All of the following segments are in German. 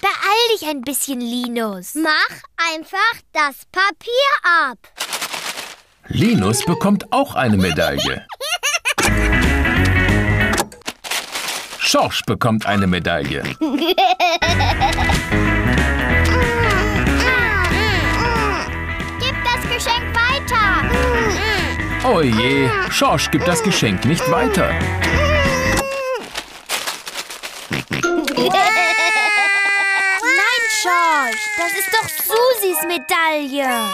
Beeil dich ein bisschen, Linus. Mach einfach das Papier ab. Linus bekommt auch eine Medaille. Schorsch bekommt eine Medaille. Gib das Geschenk weiter. Oh je, Schorsch gibt das Geschenk nicht weiter. Nein, Schorsch, das ist doch Susis Medaille.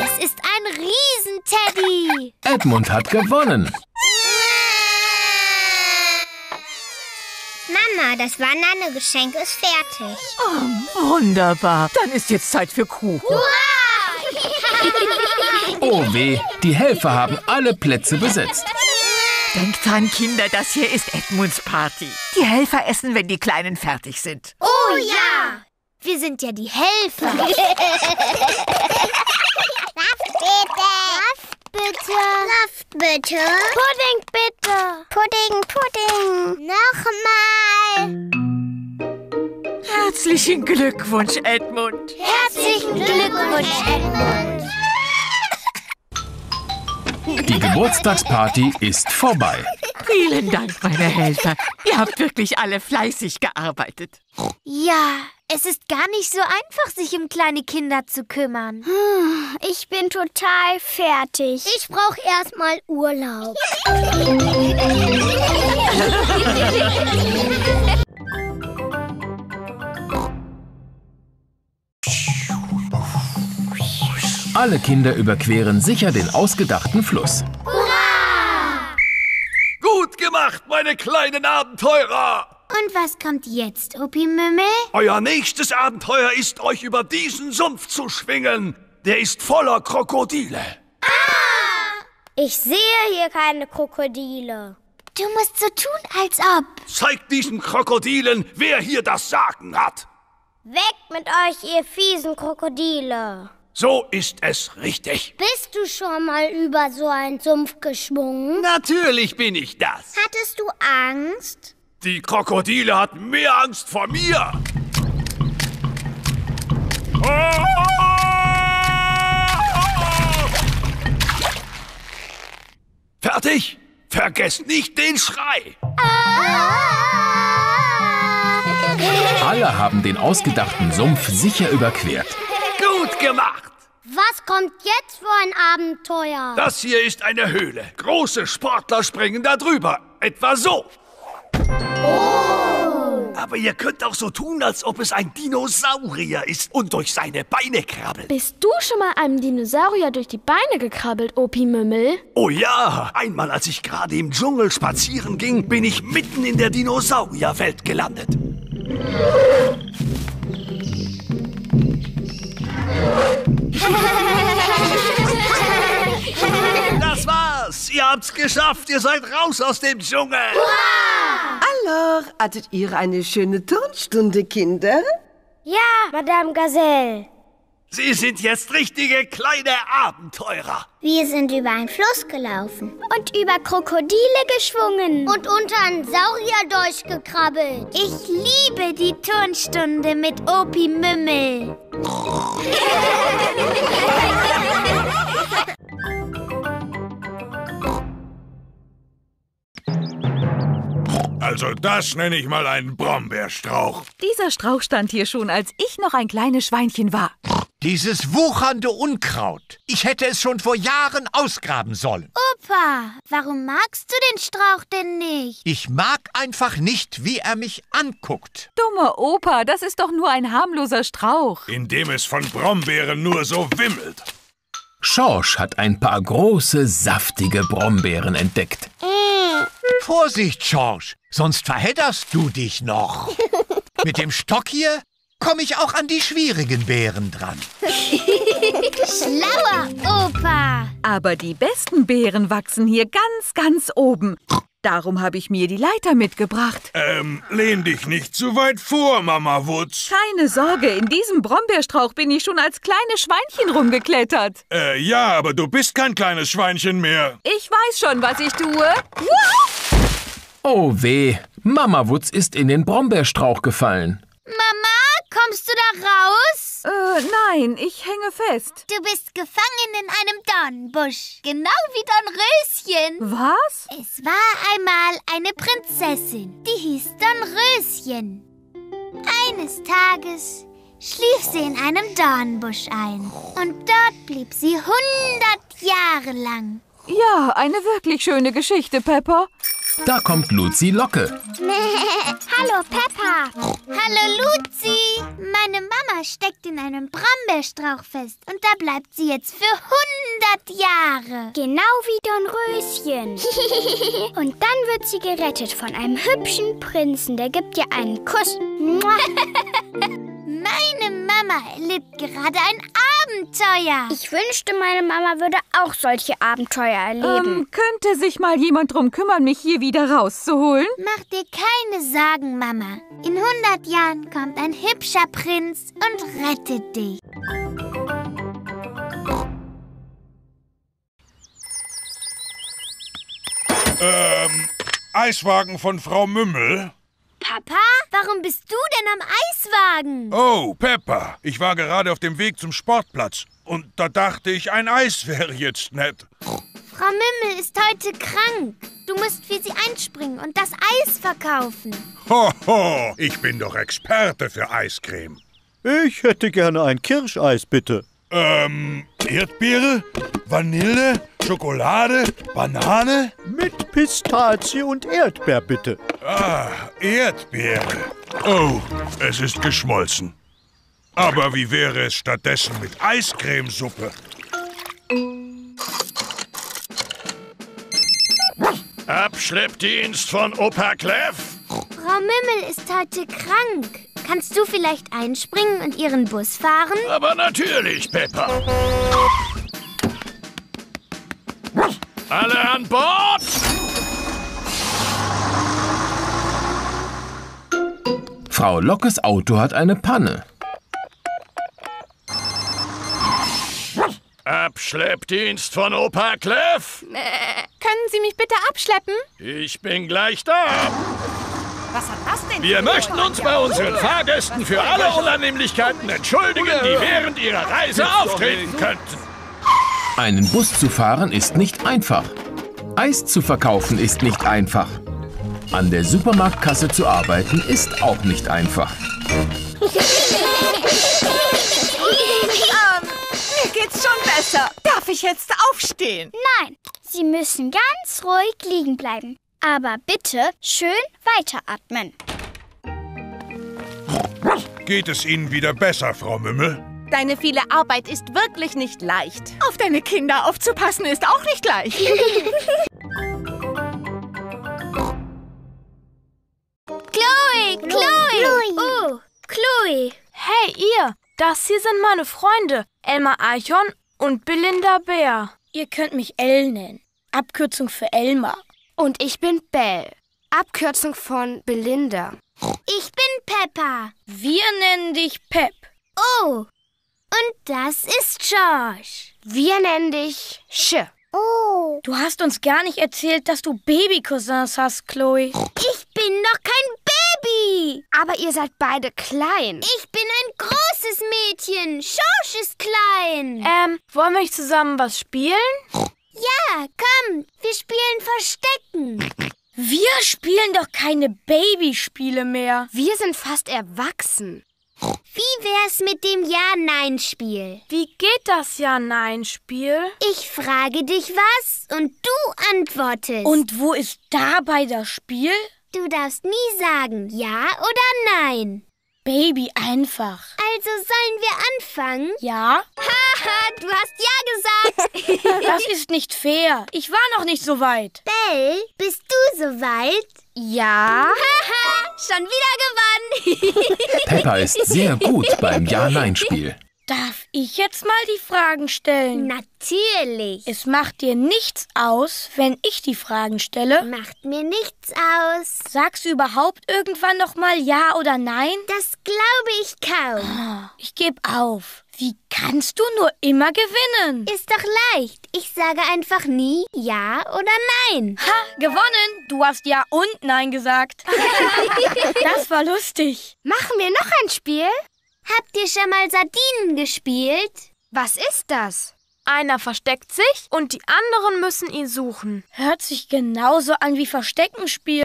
Es ist ein Riesenteddy. Edmund hat gewonnen. Mama, das Bananengeschenk ist fertig. Oh, wunderbar. Dann ist jetzt Zeit für Kuchen. Oh weh, die Helfer haben alle Plätze besetzt. Denkt dran, Kinder, das hier ist Edmunds Party. Die Helfer essen, wenn die Kleinen fertig sind. Oh ja! Wir sind ja die Helfer. Saft bitte. Pudding bitte. Pudding. Nochmal. Herzlichen Glückwunsch, Edmund. Herzlichen Glückwunsch, Edmund. Die Geburtstagsparty ist vorbei. Vielen Dank, meine Helfer. Ihr habt wirklich alle fleißig gearbeitet. Ja, es ist gar nicht so einfach, sich um kleine Kinder zu kümmern. Ich bin total fertig. Ich brauche erstmal Urlaub. Alle Kinder überqueren sicher den ausgedachten Fluss. Hurra! Gut gemacht, meine kleinen Abenteurer! Und was kommt jetzt, Opi-Mümmel? Euer nächstes Abenteuer ist, euch über diesen Sumpf zu schwingen. Der ist voller Krokodile. Ah! Ich sehe hier keine Krokodile. Du musst so tun, als ob. Zeigt diesen Krokodilen, wer hier das Sagen hat. Weg mit euch, ihr fiesen Krokodile. So ist es richtig. Bist du schon mal über so einen Sumpf geschwungen? Natürlich bin ich das. Hattest du Angst? Die Krokodile hatten mehr Angst vor mir. Oh! Fertig? Vergesst nicht den Schrei. Alle haben den ausgedachten Sumpf sicher überquert. Gut gemacht. Was kommt jetzt für ein Abenteuer? Das hier ist eine Höhle. Große Sportler springen da drüber. Etwa so. Oh. Aber ihr könnt auch so tun, als ob es ein Dinosaurier ist und durch seine Beine krabbelt. Bist du schon mal einem Dinosaurier durch die Beine gekrabbelt, Opi-Mümmel? Oh ja. Einmal, als ich gerade im Dschungel spazieren ging, bin ich mitten in der Dinosaurierwelt gelandet. Das war's! Ihr habt's geschafft! Ihr seid raus aus dem Dschungel! Hurra! Alors, hattet ihr eine schöne Turnstunde, Kinder? Ja, Madame Gazelle. Sie sind jetzt richtige kleine Abenteurer. Wir sind über einen Fluss gelaufen und über Krokodile geschwungen und unter einen Saurierdolch gekrabbelt. Ich liebe die Turnstunde mit Opi Mümmel. Also das nenne ich mal einen Brombeerstrauch. Dieser Strauch stand hier schon, als ich noch ein kleines Schweinchen war. Dieses wuchernde Unkraut. Ich hätte es schon vor Jahren ausgraben sollen. Opa, warum magst du den Strauch denn nicht? Ich mag einfach nicht, wie er mich anguckt. Dummer Opa, das ist doch nur ein harmloser Strauch. In dem es von Brombeeren nur so wimmelt. Schorsch hat ein paar große, saftige Brombeeren entdeckt. Vorsicht, Schorsch, sonst verhedderst du dich noch. Mit dem Stock hier komme ich auch an die schwierigen Beeren dran. Schlauer Opa! Aber die besten Beeren wachsen hier ganz, ganz oben. Darum habe ich mir die Leiter mitgebracht. Lehn dich nicht zu weit vor, Mama Wutz. Keine Sorge, in diesem Brombeerstrauch bin ich schon als kleines Schweinchen rumgeklettert. Ja, aber du bist kein kleines Schweinchen mehr. Ich weiß schon, was ich tue. Oh weh, Mama Wutz ist in den Brombeerstrauch gefallen. Mama, kommst du da raus? Nein, ich hänge fest. Du bist gefangen in einem Dornbusch, genau wie Dornröschen. Was? Es war einmal eine Prinzessin, die hieß Dornröschen. Eines Tages schlief sie in einem Dornbusch ein und dort blieb sie 100 Jahre lang. Ja, eine wirklich schöne Geschichte, Peppa. Da kommt Luzi Locke. Hallo, Peppa. Hallo, Luzi. Meine Mama steckt in einem Brombeerstrauch fest. Und da bleibt sie jetzt für 100 Jahre. Genau wie Dornröschen. Und dann wird sie gerettet von einem hübschen Prinzen. Der gibt ihr einen Kuss. Meine Mama erlebt gerade ein Abenteuer. Ich wünschte, meine Mama würde auch solche Abenteuer erleben. Könnte sich mal jemand drum kümmern, mich hier wieder rauszuholen? Mach dir keine Sorgen, Mama. In 100 Jahren kommt ein hübscher Prinz und rettet dich. Eiswagen von Frau Mümmel? Papa, warum bist du denn am Eiswagen? Oh, Peppa, ich war gerade auf dem Weg zum Sportplatz und da dachte ich, ein Eis wäre jetzt nett. Frau Mümmel ist heute krank. Du musst für sie einspringen und das Eis verkaufen. Hoho, ich bin doch Experte für Eiscreme. Ich hätte gerne ein Kirscheis, bitte. Erdbeere, Vanille, Schokolade, Banane? Mit Pistazie und Erdbeer, bitte. Ah, Erdbeere. Oh, es ist geschmolzen. Aber wie wäre es stattdessen mit Eiscremesuppe? Abschleppdienst von Opa Clef? Frau Mümmel ist heute krank. Kannst du vielleicht einspringen und ihren Bus fahren? Aber natürlich, Peppa. Alle an Bord! Frau Lockes Auto hat eine Panne. Abschleppdienst von Opa Clef? Können Sie mich bitte abschleppen? Ich bin gleich da. Was hat das denn? Wir möchten uns bei unseren Fahrgästen für alle Unannehmlichkeiten entschuldigen, die während ihrer Reise auftreten könnten. Einen Bus zu fahren ist nicht einfach. Eis zu verkaufen ist nicht einfach. An der Supermarktkasse zu arbeiten ist auch nicht einfach. Mir geht's schon besser. Darf ich jetzt aufstehen? Nein, Sie müssen ganz ruhig liegen bleiben. Aber bitte schön weiteratmen. Geht es Ihnen wieder besser, Frau Mümmel? Deine viele Arbeit ist wirklich nicht leicht. Auf deine Kinder aufzupassen ist auch nicht leicht. Chloe, Chloe! Oh, Chloe! Hey, ihr! Das hier sind meine Freunde, Elmar Archon und Belinda Bär. Ihr könnt mich Elle nennen. Abkürzung für Elmar. Und ich bin Belle, Abkürzung von Belinda. Ich bin Peppa. Wir nennen dich Pep. Oh, und das ist George. Wir nennen dich Sch. Oh. Du hast uns gar nicht erzählt, dass du Baby-Cousins hast, Chloe. Ich bin noch kein Baby. Aber ihr seid beide klein. Ich bin ein großes Mädchen. George ist klein. Wollen wir zusammen was spielen? Ja, komm, wir spielen Verstecken. Wir spielen doch keine Babyspiele mehr. Wir sind fast erwachsen. Wie wär's mit dem Ja-Nein-Spiel? Wie geht das Ja-Nein-Spiel? Ich frage dich was und du antwortest. Und wo ist dabei das Spiel? Du darfst nie sagen Ja oder Nein. Baby einfach. Also sollen wir anfangen? Ja. Haha, du hast ja gesagt. Das ist nicht fair. Ich war noch nicht so weit. Belle, bist du so weit? Ja. Haha, schon wieder gewonnen. Peppa ist sehr gut beim Ja-Nein-Spiel. Darf ich jetzt mal die Fragen stellen? Natürlich. Es macht dir nichts aus, wenn ich die Fragen stelle? Macht mir nichts aus. Sagst du überhaupt irgendwann noch mal ja oder nein? Das glaube ich kaum. Oh, ich gebe auf. Wie kannst du nur immer gewinnen? Ist doch leicht. Ich sage einfach nie ja oder nein. Ha, gewonnen. Du hast ja und nein gesagt. Das war lustig. Machen wir noch ein Spiel? Habt ihr schon mal Sardinen gespielt? Was ist das? Einer versteckt sich und die anderen müssen ihn suchen. Hört sich genauso an wie Versteckenspiel.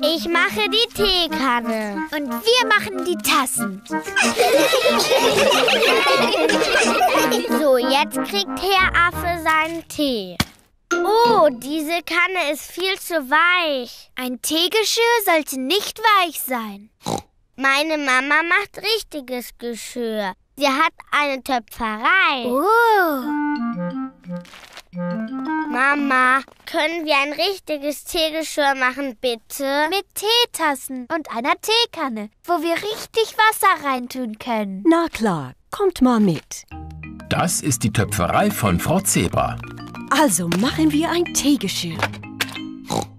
Ich mache die Teekanne und wir machen die Tassen. So, jetzt kriegt Herr Affe seinen Tee. Oh, diese Kanne ist viel zu weich. Ein Teegeschirr sollte nicht weich sein. Meine Mama macht richtiges Geschirr. Sie hat eine Töpferei. Oh. Mama, können wir ein richtiges Teegeschirr machen, bitte? Mit Teetassen und einer Teekanne, wo wir richtig Wasser reintun können. Na klar, kommt mal mit. Das ist die Töpferei von Frau Zebra. Also machen wir ein Teegeschirr.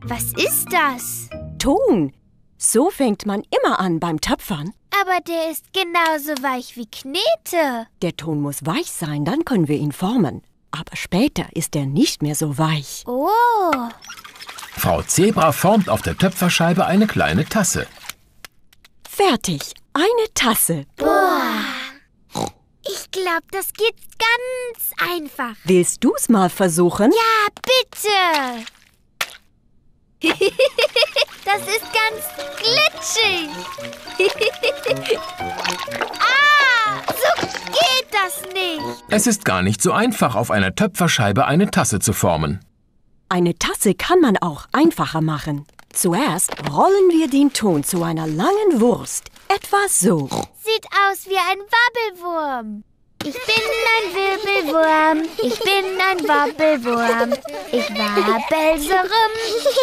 Was ist das? Ton. So fängt man immer an beim Töpfern. Aber der ist genauso weich wie Knete. Der Ton muss weich sein, dann können wir ihn formen. Aber später ist er nicht mehr so weich. Oh. Frau Zebra formt auf der Töpferscheibe eine kleine Tasse. Fertig, eine Tasse. Boah. Ich glaube, das geht ganz einfach. Willst du's mal versuchen? Ja, bitte. Das ist ganz glitschig. Ah, so geht das nicht. Es ist gar nicht so einfach, auf einer Töpferscheibe eine Tasse zu formen. Eine Tasse kann man auch einfacher machen. Zuerst rollen wir den Ton zu einer langen Wurst. Etwa so. Sieht aus wie ein Wabbelwurm. Ich bin ein Wirbelwurm, ich bin ein Wobbelwurm. Ich wabbel so rum,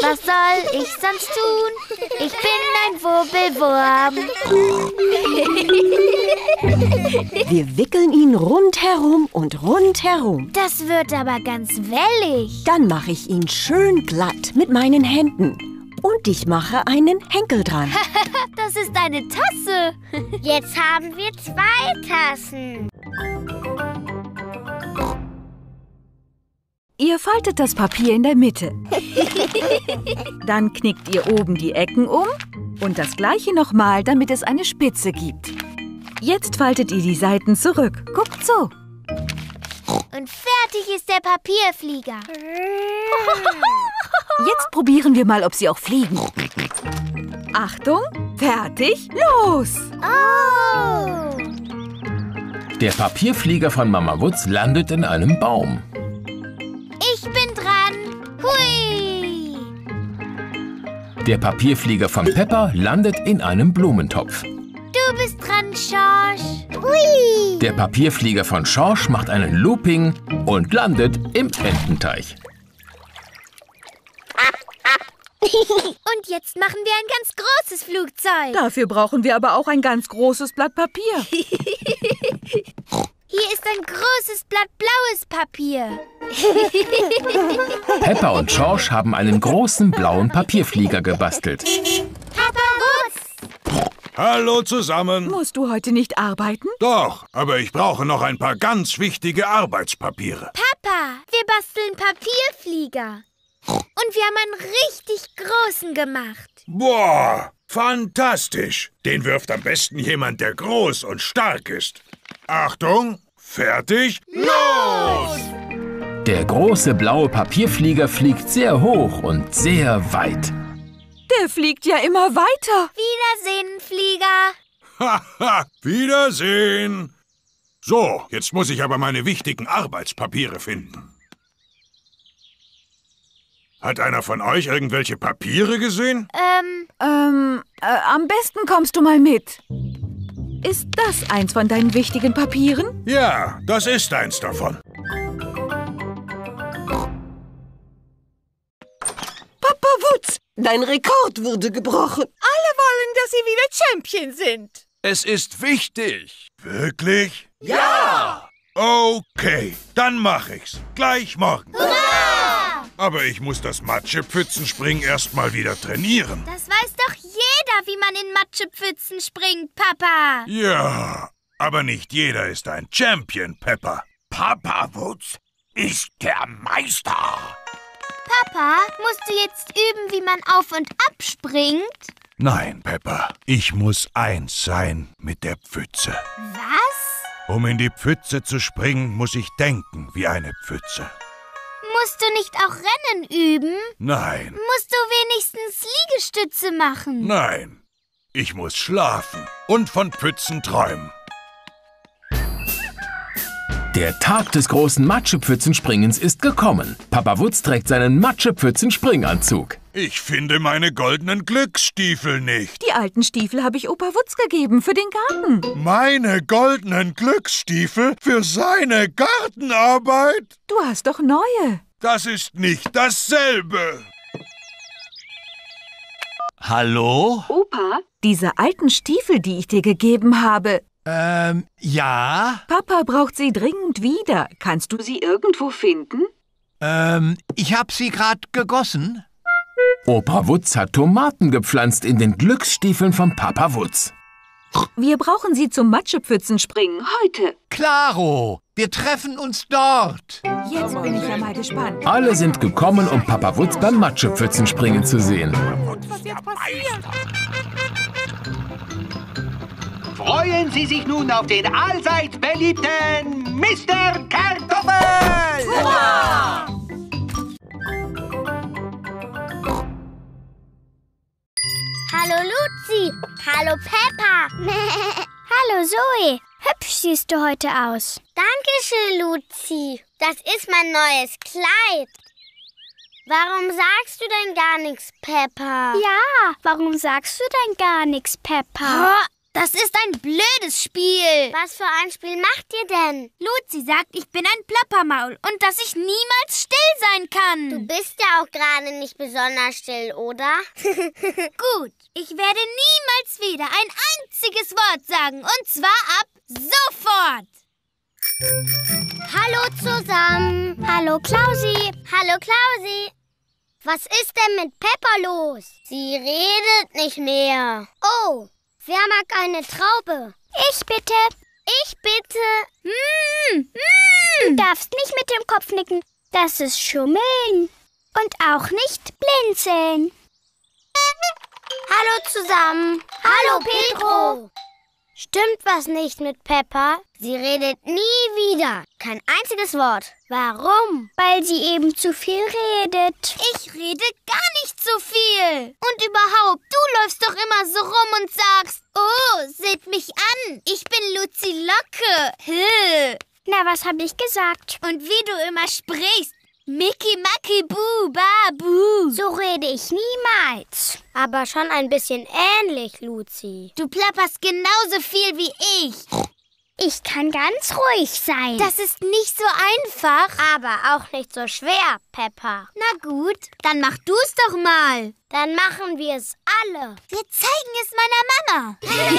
was soll ich sonst tun? Ich bin ein Wirbelwurm. Wir wickeln ihn rundherum und rundherum. Das wird aber ganz wellig. Dann mache ich ihn schön glatt mit meinen Händen. Und ich mache einen Henkel dran. Das ist eine Tasse. Jetzt haben wir zwei Tassen. Ihr faltet das Papier in der Mitte. Dann knickt ihr oben die Ecken um und das gleiche nochmal, damit es eine Spitze gibt. Jetzt faltet ihr die Seiten zurück. Guckt so. Und fertig ist der Papierflieger. Jetzt probieren wir mal, ob sie auch fliegen. Achtung, fertig, los! Oh. Der Papierflieger von Mama Wutz landet in einem Baum. Ich bin dran. Hui! Der Papierflieger von Peppa landet in einem Blumentopf. Du bist dran, Schorsch. Hui! Der Papierflieger von Schorsch macht einen Looping und landet im Ententeich. Und jetzt machen wir ein ganz großes Flugzeug. Dafür brauchen wir aber auch ein ganz großes Blatt Papier. Hier ist ein großes Blatt blaues Papier. Peppa und Schorsch haben einen großen blauen Papierflieger gebastelt. Papa Wutz! Hallo zusammen. Musst du heute nicht arbeiten? Doch, aber ich brauche noch ein paar ganz wichtige Arbeitspapiere. Papa, wir basteln Papierflieger. Und wir haben einen richtig großen gemacht. Boah, fantastisch. Den wirft am besten jemand, der groß und stark ist. Achtung, fertig, los! Der große blaue Papierflieger fliegt sehr hoch und sehr weit. Der fliegt ja immer weiter. Wiedersehen, Flieger. Haha, wiedersehen. So, jetzt muss ich aber meine wichtigen Arbeitspapiere finden. Hat einer von euch irgendwelche Papiere gesehen? Am besten kommst du mal mit. Ist das eins von deinen wichtigen Papieren? Ja, das ist eins davon. Papa Wutz, Dein Rekord wurde gebrochen. Alle wollen, dass sie wieder Champion sind. Es ist wichtig. Wirklich? Ja! Okay, dann mach ich's. Gleich morgen. Hurra! Aber ich muss das Matschepfützenspringen erst mal wieder trainieren. Das weiß doch jeder, wie man in Matschepfützen springt, Papa. Ja, aber nicht jeder ist ein Champion, Peppa. Papa Wutz ist der Meister. Papa, musst du jetzt üben, wie man auf- und abspringt? Nein, Peppa. Ich muss eins sein mit der Pfütze. Was? Um in die Pfütze zu springen, muss ich denken wie eine Pfütze. Musst du nicht auch Rennen üben? Nein. Musst du wenigstens Liegestütze machen? Nein. Ich muss schlafen und von Pfützen träumen. Der Tag des großen Matschepfützenspringens ist gekommen. Papa Wutz trägt seinen Matschepfützenspringanzug. Ich finde meine goldenen Glücksstiefel nicht. Die alten Stiefel habe ich Opa Wutz gegeben für den Garten. Meine goldenen Glücksstiefel für seine Gartenarbeit? Du hast doch neue. Das ist nicht dasselbe. Hallo? Opa, diese alten Stiefel, die ich dir gegeben habe... Ja? Papa braucht sie dringend wieder. Kannst du sie irgendwo finden? Ich hab sie grad gegossen. Opa Wutz hat Tomaten gepflanzt in den Glücksstiefeln von Papa Wutz. Wir brauchen sie zum Matschepfützenspringen heute. Klaro, wir treffen uns dort. Jetzt bin ich ja mal gespannt. Alle sind gekommen, um Papa Wutz beim Matschepfützenspringen zu sehen. Was jetzt passiert? Freuen Sie sich nun auf den allseits beliebten Mr. Kartoffel! Hurra! Hallo Luzi! Hallo Peppa! Hallo Zoe! Hübsch siehst du heute aus. Dankeschön, Luzi. Das ist mein neues Kleid. Warum sagst du denn gar nichts, Peppa? Ja, warum sagst du denn gar nichts, Peppa? Oh. Das ist ein blödes Spiel. Was für ein Spiel macht ihr denn? Luzi sagt, ich bin ein Plappermaul und dass ich niemals still sein kann. Du bist ja auch gerade nicht besonders still, oder? Gut, ich werde niemals wieder ein einziges Wort sagen und zwar ab sofort. Hallo zusammen. Hallo Klausi. Hallo Klausi. Was ist denn mit Peppa los? Sie redet nicht mehr. Oh. Wer mag eine Traube? Ich bitte. Ich bitte. Du darfst nicht mit dem Kopf nicken. Das ist Schummeln. Und auch nicht blinzeln. Hallo zusammen. Hallo Pedro. Stimmt was nicht mit Peppa? Sie redet nie wieder. Kein einziges Wort. Warum? Weil sie eben zu viel redet. Ich rede gar nicht zu viel. Und überhaupt, du läufst doch immer so rum und sagst, oh, seht mich an, ich bin Luzi Locke. Höh. Na, was hab ich gesagt? Und wie du immer sprichst. Mickey, Macky, Bu, Babu. So rede ich niemals. Aber schon ein bisschen ähnlich, Luzi. Du plapperst genauso viel wie ich. Ich kann ganz ruhig sein. Das ist nicht so einfach. Aber auch nicht so schwer, Peppa. Na gut, dann mach du's doch mal. Dann machen wir es alle. Wir zeigen es meiner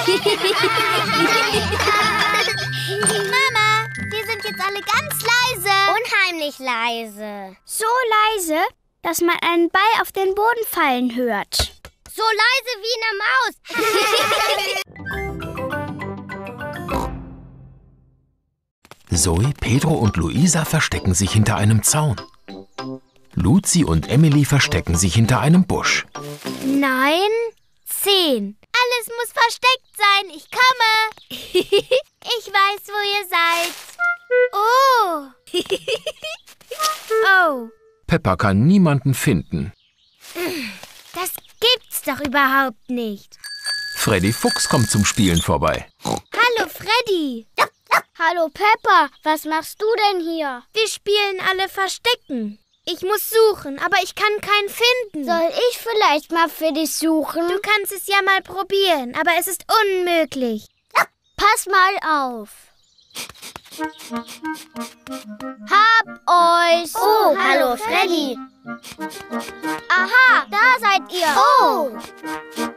Mama. Mama, wir sind jetzt alle ganz leise. Unheimlich leise. So leise, dass man einen Ball auf den Boden fallen hört. So leise wie eine Maus. Zoe, Pedro und Luisa verstecken sich hinter einem Zaun. Luzi und Emily verstecken sich hinter einem Busch. 9, 10. Alles muss versteckt sein. Ich komme. Ich weiß, wo ihr seid. Oh. Oh. Peppa kann niemanden finden. Das gibt's doch überhaupt nicht. Freddy Fuchs kommt zum Spielen vorbei. Hallo Freddy. Hallo Peppa, was machst du denn hier? Wir spielen alle Verstecken. Ich muss suchen, aber ich kann keinen finden. Soll ich vielleicht mal für dich suchen? Du kannst es ja mal probieren, aber es ist unmöglich. Pass mal auf. Hab euch. Oh, hallo Freddy. Aha, da seid ihr. Oh!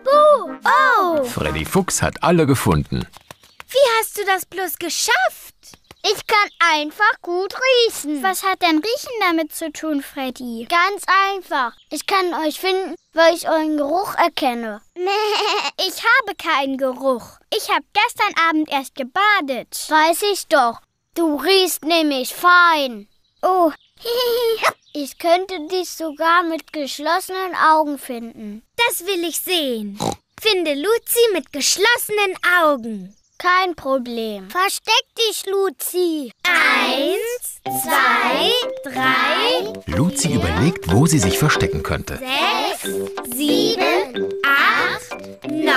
Buh! Oh! Freddy Fuchs hat alle gefunden. Wie hast du das bloß geschafft? Ich kann einfach gut riechen. Was hat denn Riechen damit zu tun, Freddy? Ganz einfach. Ich kann euch finden, weil ich euren Geruch erkenne. Ich habe keinen Geruch. Ich habe gestern Abend erst gebadet. Weiß ich doch. Du riechst nämlich fein. Oh, ich könnte dich sogar mit geschlossenen Augen finden. Das will ich sehen. Finde Luzi mit geschlossenen Augen. Kein Problem. Versteck dich, Luzi. 1, 2, 3. Luzi überlegt, wo sie sich verstecken könnte. 6, 7, 8, 9, 10.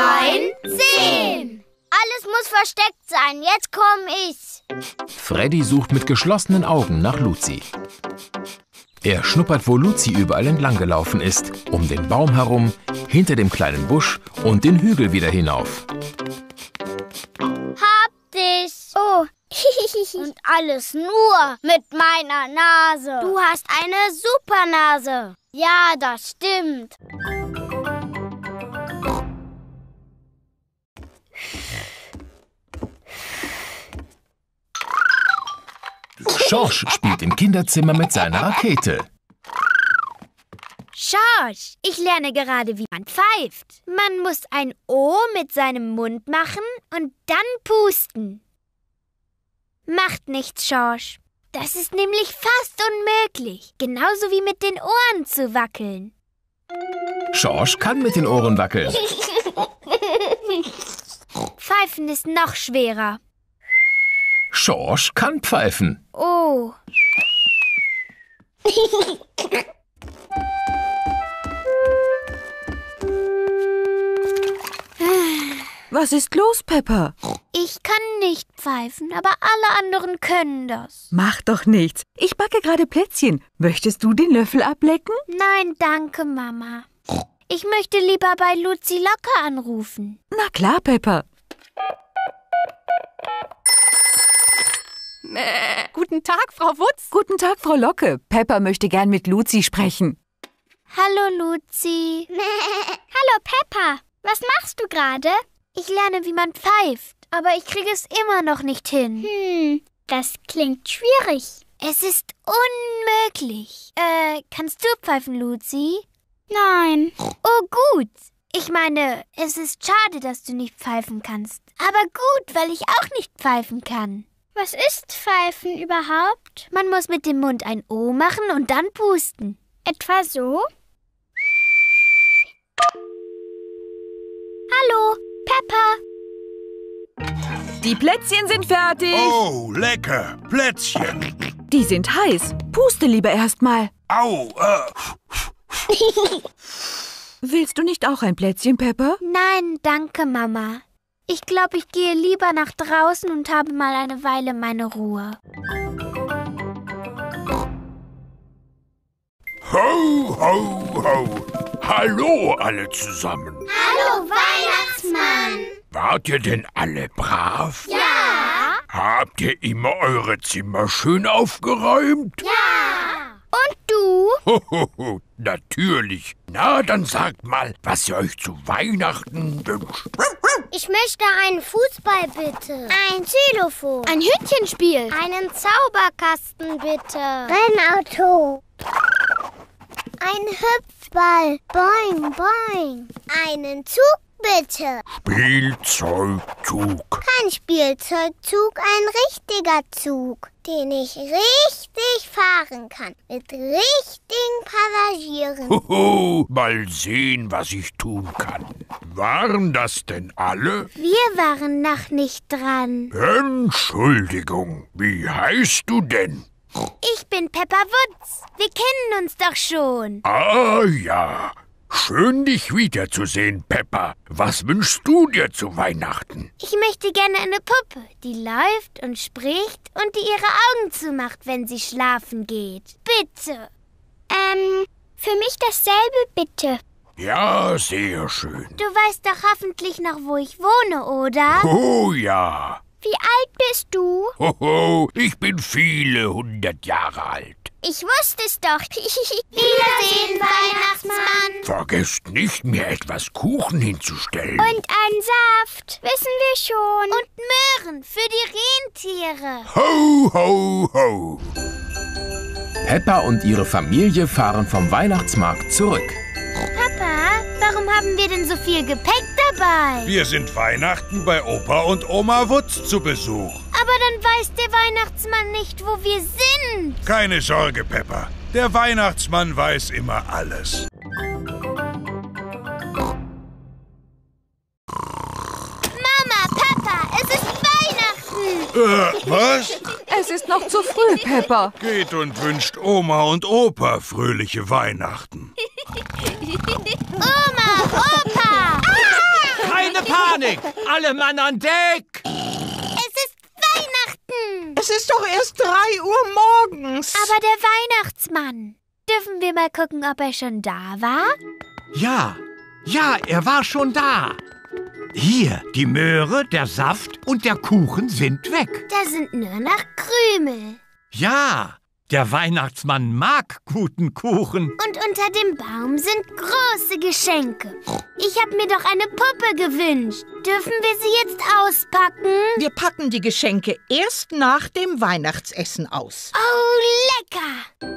Alles muss versteckt sein. Jetzt komm ich. Freddy sucht mit geschlossenen Augen nach Luzi. Er schnuppert, wo Luzi überall entlang gelaufen ist. Um den Baum herum, hinter dem kleinen Busch und den Hügel wieder hinauf. Hab dich! Oh, und alles nur mit meiner Nase. Du hast eine super Nase. Ja, das stimmt. Schorsch spielt im Kinderzimmer mit seiner Rakete. Schorsch, ich lerne gerade, wie man pfeift. Man muss ein O mit seinem Mund machen und dann pusten. Macht nichts, Schorsch. Das ist nämlich fast unmöglich. Genauso wie mit den Ohren zu wackeln. Schorsch kann mit den Ohren wackeln. Pfeifen ist noch schwerer. Schorsch kann pfeifen. Oh. Was ist los, Peppa? Ich kann nicht pfeifen, aber alle anderen können das. Mach doch nichts. Ich backe gerade Plätzchen. Möchtest du den Löffel ablecken? Nein, danke, Mama. Ich möchte lieber bei Luzi Locker anrufen. Na klar, Peppa. Guten Tag, Frau Wutz. Guten Tag, Frau Locke. Peppa möchte gern mit Luzi sprechen. Hallo, Luzi. Hallo, Peppa. Was machst du gerade? Ich lerne, wie man pfeift, aber ich kriege es immer noch nicht hin. Das klingt schwierig. Es ist unmöglich. Kannst du pfeifen, Luzi? Nein. Oh, gut. Ich meine, es ist schade, dass du nicht pfeifen kannst. Aber gut, weil ich auch nicht pfeifen kann. Was ist Pfeifen überhaupt? Man muss mit dem Mund ein O machen und dann pusten. Etwa so? Hallo, Peppa. Die Plätzchen sind fertig. Oh, lecker. Plätzchen. Die sind heiß. Puste lieber erstmal. Au. Willst du nicht auch ein Plätzchen, Peppa? Nein, danke, Mama. Ich glaube, ich gehe lieber nach draußen und habe mal eine Weile meine Ruhe. Ho, ho, ho. Hallo alle zusammen. Hallo, Weihnachtsmann. Wart ihr denn alle brav? Ja. Habt ihr immer eure Zimmer schön aufgeräumt? Ja. Und du? Hohoho, natürlich. Na, dann sagt mal, was ihr euch zu Weihnachten wünscht. Ich möchte einen Fußball, bitte. Ein Xylophon. Ein Hütchenspiel. Einen Zauberkasten, bitte. Rennauto. Ein Hüpfball. Boing, boing. Einen Zug, bitte. Spielzeugzug. Kein Spielzeugzug, ein richtiger Zug, den ich richtig fahren kann. Mit richtigen Passagieren. Hoho, mal sehen, was ich tun kann. Waren das denn alle? Wir waren noch nicht dran. Entschuldigung, wie heißt du denn? Ich bin Peppa Wutz. Wir kennen uns doch schon. Ah ja, schön dich wiederzusehen, Peppa. Was wünschst du dir zu Weihnachten? Ich möchte gerne eine Puppe, die läuft und spricht und die ihre Augen zumacht, wenn sie schlafen geht. Bitte. Für mich dasselbe, bitte. Ja, sehr schön. Du weißt doch hoffentlich noch, wo ich wohne, oder? Oh ja. Wie alt bist du? Hoho, ich bin viele hundert Jahre alt. Ich wusste es doch. Wiedersehen, Weihnachtsmann. Vergesst nicht, mir etwas Kuchen hinzustellen. Und einen Saft. Wissen wir schon. Und Möhren für die Rentiere. Ho, ho, ho. Peppa und ihre Familie fahren vom Weihnachtsmarkt zurück. Papa, warum haben wir denn so viel Gepäck dabei? Wir sind Weihnachten bei Opa und Oma Wutz zu Besuch. Aber dann weiß der Weihnachtsmann nicht, wo wir sind. Keine Sorge, Peppa. Der Weihnachtsmann weiß immer alles. Mama, Papa, es ist Weihnachten. Was? Es ist noch zu früh, Peppa. Geht und wünscht Oma und Opa fröhliche Weihnachten. Oma, Opa! Ah! Keine Panik! Alle Mann an Deck! Es ist Weihnachten! Es ist doch erst 3 Uhr morgens. Aber der Weihnachtsmann. Dürfen wir mal gucken, ob er schon da war? Ja, ja, er war schon da. Hier, die Möhre, der Saft und der Kuchen sind weg. Da sind nur noch Krümel. Ja, der Weihnachtsmann mag guten Kuchen. Und unter dem Baum sind große Geschenke. Ich habe mir doch eine Puppe gewünscht. Dürfen wir sie jetzt auspacken? Wir packen die Geschenke erst nach dem Weihnachtsessen aus. Oh, lecker!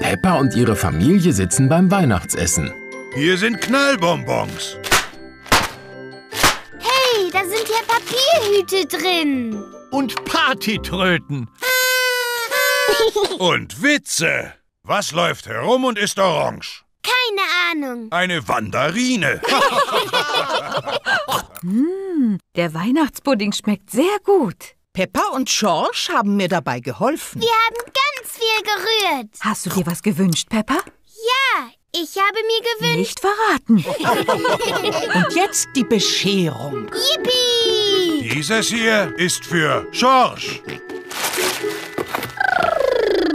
Peppa und ihre Familie sitzen beim Weihnachtsessen. Hier sind Knallbonbons. Da sind ja Papierhüte drin. Und Partytröten. Und Witze. Was läuft herum und ist orange? Keine Ahnung. Eine Wanderine. Der Weihnachtspudding schmeckt sehr gut. Peppa und George haben mir dabei geholfen. Wir haben ganz viel gerührt. Hast du dir was gewünscht, Peppa? Ja. Ich habe mir gewünscht... Nicht verraten. Und jetzt die Bescherung. Yippie! Dieses hier ist für George.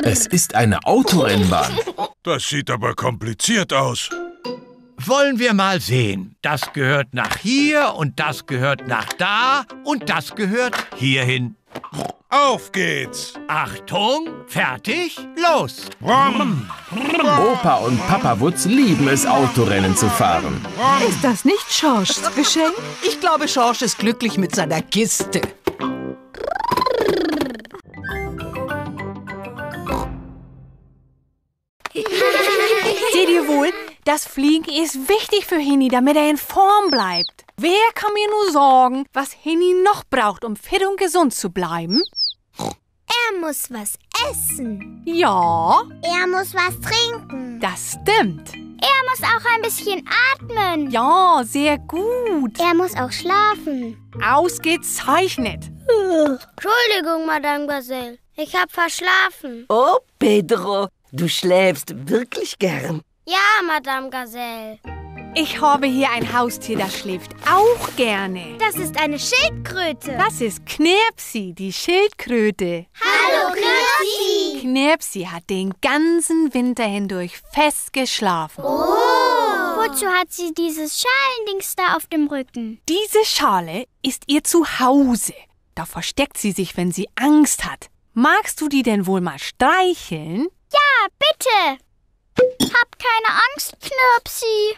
Es ist eine Autorennbahn. Das sieht aber kompliziert aus. Wollen wir mal sehen. Das gehört nach hier und das gehört nach da und das gehört hierhin. Auf geht's! Achtung, fertig, los! Opa und Papa Wutz lieben es, Autorennen zu fahren. Ist das nicht Georges Geschenk? Ich glaube, George ist glücklich mit seiner Kiste. Seht ihr wohl, das Fliegen ist wichtig für Hini, damit er in Form bleibt. Wer kann mir nur sagen, was Hini noch braucht, um fit und gesund zu bleiben? Er muss was essen. Ja. Er muss was trinken. Das stimmt. Er muss auch ein bisschen atmen. Ja, sehr gut. Er muss auch schlafen. Ausgezeichnet. Entschuldigung, Madame Gazelle. Ich habe verschlafen. Oh, Pedro, du schläfst wirklich gern. Ja, Madame Gazelle. Ich habe hier ein Haustier, das schläft auch gerne. Das ist eine Schildkröte. Das ist Knirpsi, die Schildkröte. Hallo, Knirpsi. Knirpsi hat den ganzen Winter hindurch fest geschlafen. Oh. Wozu hat sie dieses Schalendings da auf dem Rücken? Diese Schale ist ihr Zuhause. Da versteckt sie sich, wenn sie Angst hat. Magst du die denn wohl mal streicheln? Ja, bitte. Hab keine Angst, Knirpsi.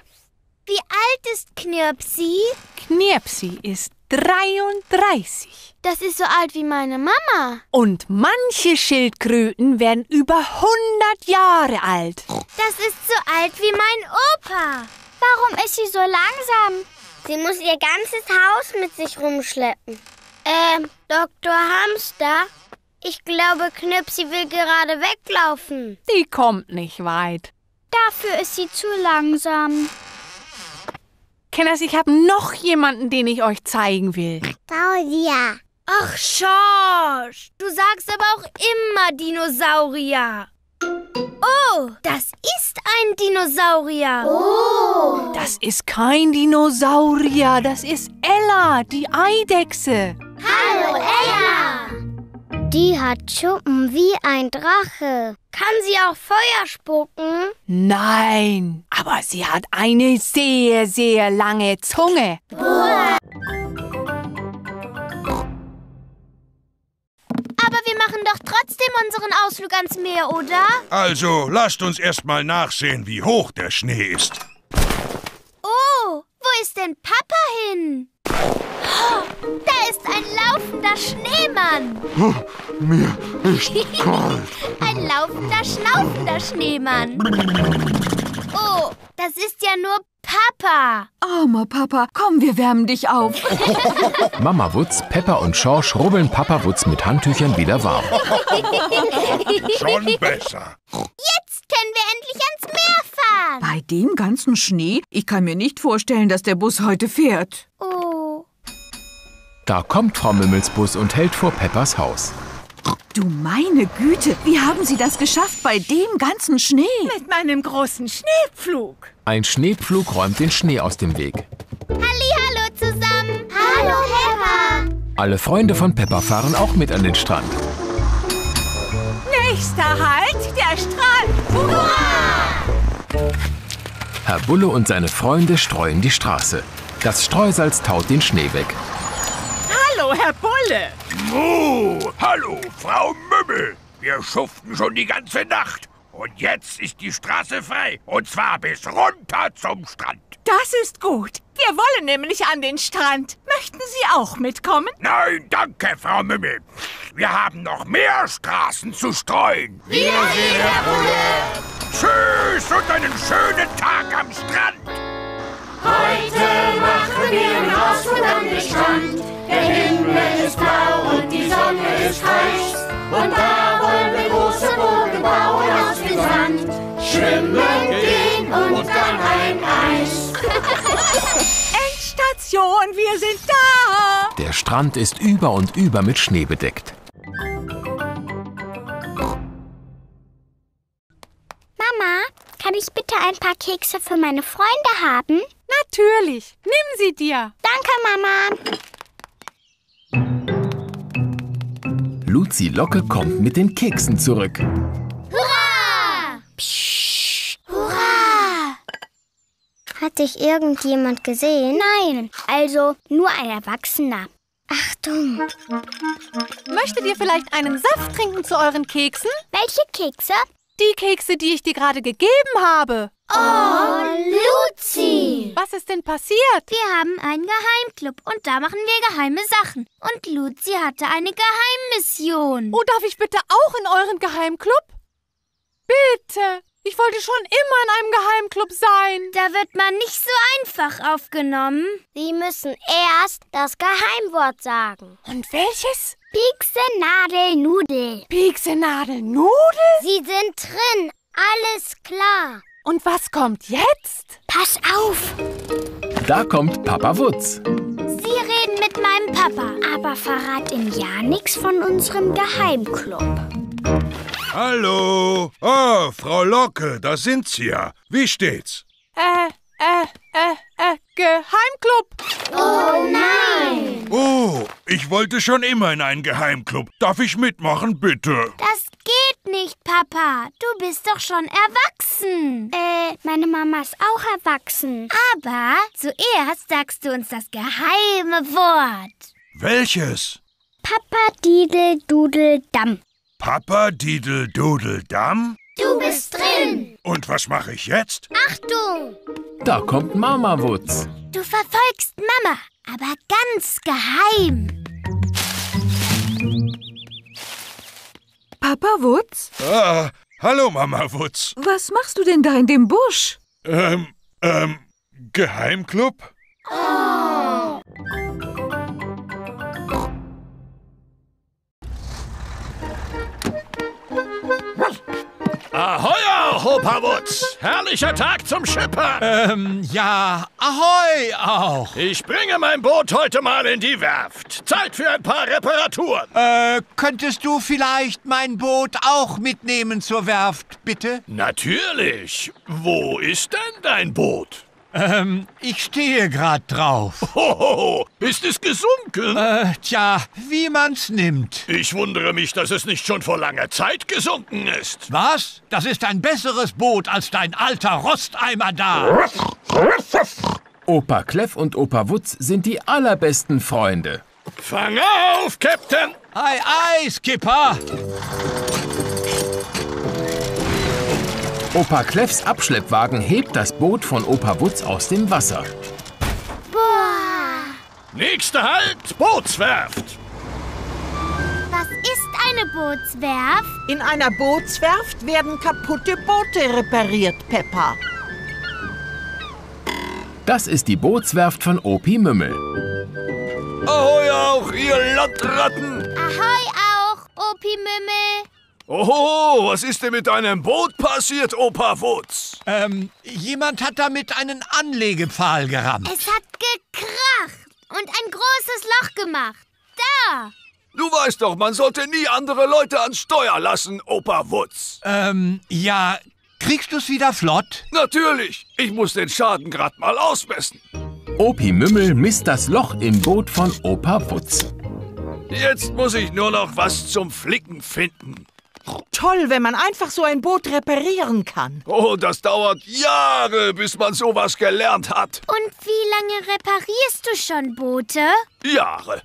Wie alt ist Knirpsi? Knirpsi ist 33. Das ist so alt wie meine Mama. Und manche Schildkröten werden über 100 Jahre alt. Das ist so alt wie mein Opa. Warum ist sie so langsam? Sie muss ihr ganzes Haus mit sich rumschleppen. Dr. Hamster? Ich glaube, Knirpsi will gerade weglaufen. Die kommt nicht weit. Dafür ist sie zu langsam. Kenners, ich habe noch jemanden, den ich euch zeigen will. Dinosaurier. Ach, Schorsch, du sagst aber auch immer Dinosaurier. Oh, das ist ein Dinosaurier. Oh. Das ist kein Dinosaurier, das ist Ella, die Eidechse. Hallo, Ella. Die hat Schuppen wie ein Drache. Kann sie auch Feuer spucken? Nein, aber sie hat eine sehr, sehr lange Zunge. Boah. Aber wir machen doch trotzdem unseren Ausflug ans Meer, oder? Also, lasst uns erst mal nachsehen, wie hoch der Schnee ist. Oh, wo ist denn Papa hin? Oh, da ist ein laufender Schneemann. Oh, mir ist kalt. Ein laufender, schnaufender Schneemann. Oh, das ist ja nur Papa. Armer Papa, komm, wir wärmen dich auf. Mama Wutz, Peppa und Schorsch rubbeln Papa Wutz mit Handtüchern wieder warm. Schon besser. Jetzt können wir endlich ans Meer fahren. Bei dem ganzen Schnee? Ich kann mir nicht vorstellen, dass der Bus heute fährt. Oh. Da kommt Frau Mümmelsbus und hält vor Peppas Haus. Du meine Güte, wie haben Sie das geschafft bei dem ganzen Schnee? Mit meinem großen Schneepflug. Ein Schneepflug räumt den Schnee aus dem Weg. Hallihallo zusammen. Hallo Peppa. Alle Freunde von Peppa fahren auch mit an den Strand. Nächster Halt, der Strand. Hurra! Herr Bulle und seine Freunde streuen die Straße. Das Streusalz taut den Schnee weg. Hallo, Herr Bulle. Muh, hallo, Frau Mümmel. Wir schuften schon die ganze Nacht. Und jetzt ist die Straße frei. Und zwar bis runter zum Strand. Das ist gut. Wir wollen nämlich an den Strand. Möchten Sie auch mitkommen? Nein, danke, Frau Mümmel. Wir haben noch mehr Straßen zu streuen. Wiedersehen, Herr Bulle. Tschüss und einen schönen Tag am Strand. Heute machen wir einen Ausflug an den Strand. Der Himmel ist blau und die Sonne ist heiß. Und da wollen wir große Bogen bauen aus dem Sand. Schwimmen gehen und dann ein Eis. Endstation, wir sind da! Der Strand ist über und über mit Schnee bedeckt. Mama, kann ich bitte ein paar Kekse für meine Freunde haben? Natürlich. Nimm sie dir. Danke, Mama. Luzi Locke kommt mit den Keksen zurück. Hurra! Psst, hurra! Hat dich irgendjemand gesehen? Nein, also nur ein Erwachsener. Achtung! Möchtet ihr vielleicht einen Saft trinken zu euren Keksen? Welche Kekse? Die Kekse, die ich dir gerade gegeben habe. Oh, Luzi! Was ist denn passiert? Wir haben einen Geheimclub und da machen wir geheime Sachen. Und Luzi hatte eine Geheimmission. Oh, darf ich bitte auch in euren Geheimclub? Bitte! Ich wollte schon immer in einem Geheimclub sein. Da wird man nicht so einfach aufgenommen. Sie müssen erst das Geheimwort sagen. Und welches? Pieksenadelnudel. Pieksenadelnudel? Sie sind drin. Alles klar. Und was kommt jetzt? Pass auf! Da kommt Papa Wutz. Sie reden mit meinem Papa, aber verrat ihm ja nichts von unserem Geheimclub. Hallo! Oh, Frau Locke, da sind Sie ja. Wie steht's? Geheimclub! Oh nein! Oh, ich wollte schon immer in einen Geheimclub. Darf ich mitmachen, bitte? Das geht nicht, Papa. Du bist doch schon erwachsen. Meine Mama ist auch erwachsen. Aber zuerst sagst du uns das geheime Wort. Welches? Papa Didel Dudel Damm. Papa Didel Dudel Damm? Du bist drin! Und was mache ich jetzt? Achtung! Da kommt Mama Wutz. Du verfolgst Mama, aber ganz geheim. Papa Wutz? Ah, hallo Mama Wutz. Was machst du denn da in dem Busch? Geheimclub? Oh. Ahoi, Opa Wutz! Herrlicher Tag zum Schippern! Ja, ahoi auch! Ich bringe mein Boot heute mal in die Werft. Zeit für ein paar Reparaturen. Könntest du vielleicht mein Boot auch mitnehmen zur Werft, bitte? Natürlich! Wo ist denn dein Boot? Ich stehe gerade drauf. Hohoho, ist es gesunken? Tja, wie man's nimmt. Ich wundere mich, dass es nicht schon vor langer Zeit gesunken ist. Was? Das ist ein besseres Boot als dein alter Rosteimer da. Opa Kleff und Opa Wutz sind die allerbesten Freunde. Fang auf, Captain! Ei, ei, Skipper! Opa Kleffs Abschleppwagen hebt das Boot von Opa Wutz aus dem Wasser. Boah! Nächster Halt, Bootswerft! Was ist eine Bootswerft? In einer Bootswerft werden kaputte Boote repariert, Peppa. Das ist die Bootswerft von Opi Mümmel. Ahoi auch, ihr Landratten! Ahoi auch, Opi Mümmel! Oho, was ist denn mit deinem Boot passiert, Opa Wutz? Jemand hat damit einen Anlegepfahl gerammt. Es hat gekracht und ein großes Loch gemacht. Da! Du weißt doch, man sollte nie andere Leute ans Steuer lassen, Opa Wutz. Ja, kriegst du's wieder flott? Natürlich. Ich muss den Schaden grad mal ausmessen. Opi Mümmel misst das Loch im Boot von Opa Wutz. Jetzt muss ich nur noch was zum Flicken finden. Toll, wenn man einfach so ein Boot reparieren kann. Oh, das dauert Jahre, bis man sowas gelernt hat. Und wie lange reparierst du schon Boote? Jahre.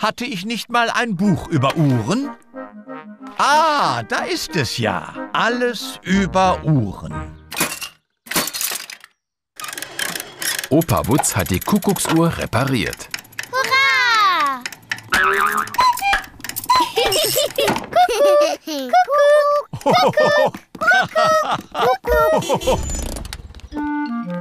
Hatte ich nicht mal ein Buch über Uhren? Ah, da ist es ja. Alles über Uhren. Opa Wutz hat die Kuckucksuhr repariert. Hurra! Kuckuck, Kuckuck, Kuckuck, Kuckuck.